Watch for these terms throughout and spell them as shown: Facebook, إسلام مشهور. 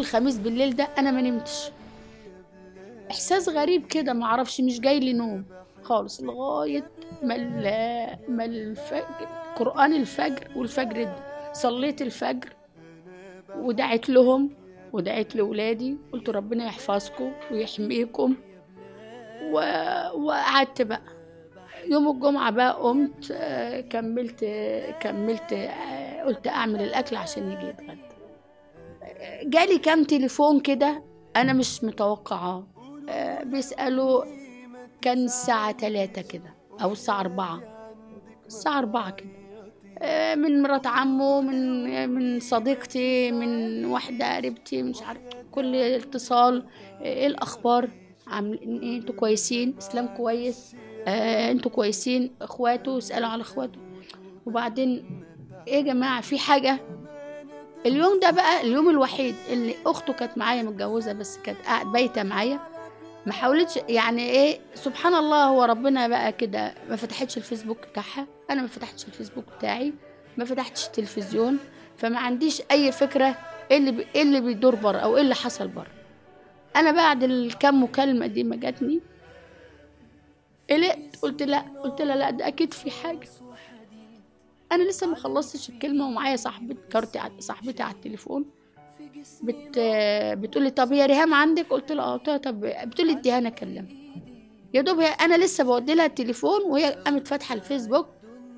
الخميس بالليل ده أنا ما نمتش، إحساس غريب كده، ما أعرفش، مش جاي لي نوم خالص لغاية ما الفجر، قرآن الفجر والفجر ده. صليت الفجر ودعت لهم ودعت لولادي، قلت ربنا يحفظكم ويحميكم، وقعدت بقى. يوم الجمعة بقى قمت كملت قلت أعمل الأكل عشان نيجي نتغدى. جالي كام تليفون كده أنا مش متوقعاه، بيسألوا، كان الساعة 3 كده أو الساعة 4، الساعة 4 كده، من مرات عمه، من صديقتي، من واحدة قريبتي، مش عارف. كل اتصال إيه الأخبار، عاملين إيه، أنتوا كويسين، إسلام كويس، أنتوا كويسين، إخواته، اسألوا على إخواته. وبعدين إيه يا جماعة، في حاجة. اليوم ده بقى اليوم الوحيد اللي أخته كانت معايا متجوزة، بس كانت بايتة معايا، ما حاولتش، يعني ايه، سبحان الله، هو ربنا بقى كده، ما فتحتش الفيسبوك بتاعها، انا ما فتحتش الفيسبوك بتاعي، ما فتحتش التلفزيون، فما عنديش اي فكره ايه اللي بيدور بره او ايه اللي حصل بره. انا بعد الكام مكالمه دي ما جاتني، قلقت، قلت لها لا ده اكيد في حاجه. انا لسه ما خلصتش الكلمه ومعايا صاحبتي على التليفون بتقول لي طب يا ريهام عندك؟ قلت لها اه. قلت لها طب، بتقول لي اديها انا اكلمها. يا دوب انا لسه بودي لها التليفون وهي قامت فاتحه الفيسبوك،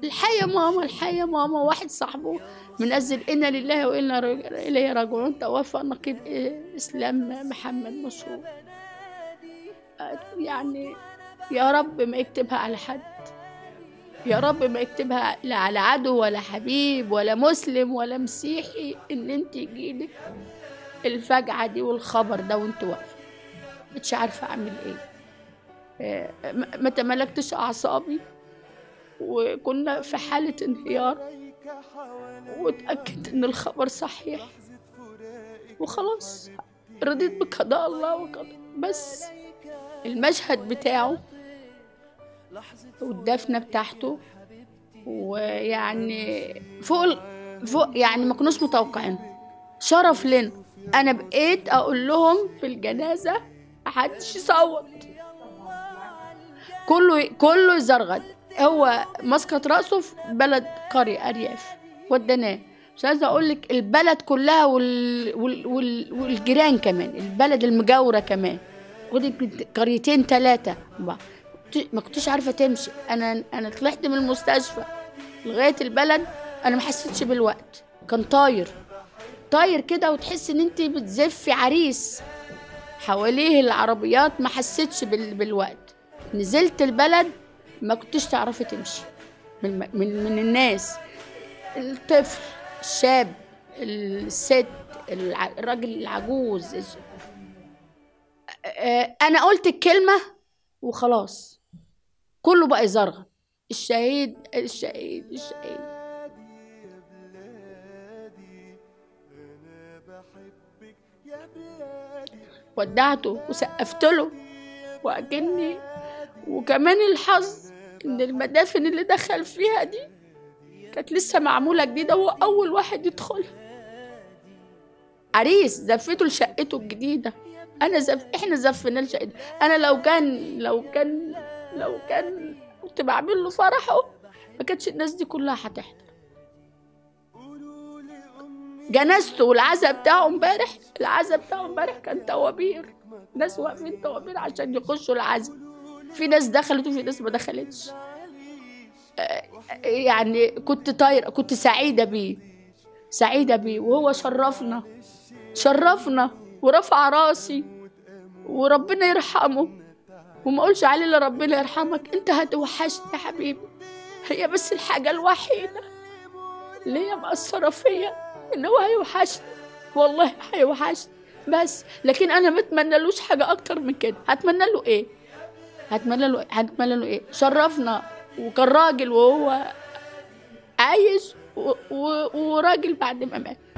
الحي يا ماما، الحي يا ماما، واحد صاحبه منزل انا لله وانا اليه راجعون، توفى نقيب اسلام محمد مشهور. يعني يا رب ما يكتبها على حد، يا رب ما يكتبها لا على عدو ولا حبيب ولا مسلم ولا مسيحي، ان انت يجيلك الفجعه دي والخبر ده وانت واقفه مش عارفه اعمل ايه. ما تملكتش اعصابي وكنا في حاله انهيار، واتاكدت ان الخبر صحيح وخلاص رضيت بقضاء الله وقضاء. بس المشهد بتاعه والدفنه بتاعته، ويعني فوق يعني ما كناش متوقعين، شرف لنا. انا بقيت اقول لهم في الجنازه محدش يصوت، كله يزرغد. هو مسقط راسه في بلد قريه ارياف، ودناه، مش عايزه اقول لك البلد كلها والجيران كمان، البلد المجاوره كمان، قريتين 3 بقى. ما كنتش عارفه تمشي، انا طلعت من المستشفى لغايه البلد انا ما حسيتش بالوقت، كان طاير كده، وتحس ان انت بتزفي عريس حواليه العربيات، ما حسيتش بالوقت. نزلت البلد ما كنتش تعرفي تمشي من الناس، الطفل، الشاب، الست، الراجل، العجوز. انا قلت الكلمه وخلاص كله بقى يزرغن، الشهيد الشهيد الشهيد. ودعته وسقفت له وأكني، وكمان الحظ إن المدافن اللي دخل فيها دي كانت لسه معمولة جديدة، هو أول واحد يدخلها، عريس زفته لشقته الجديدة، احنا زفنا لشقته. انا لو كان كنت بعمل له فرحه ما كانتش الناس دي كلها هتحضر جنازته. والعزا بتاعه امبارح، كان توابير، ناس واقفين توابير عشان يخشوا العزا، في ناس دخلت وفي ناس ما دخلتش. يعني كنت طايره، كنت سعيده بيه، وهو شرفنا ورفع راسي، وربنا يرحمه، وما اقولش عليه الا ربنا يرحمك، انت هتوحشني يا حبيبي. هي بس الحاجه الوحيده اللي هي مأثره فيا ان هو هيوحشني، والله هيوحشني، بس لكن انا ما اتمنالوش حاجه اكتر من كده. هتمنى له ايه؟ شرفنا، وكان راجل وهو عايش وراجل بعد ما مات.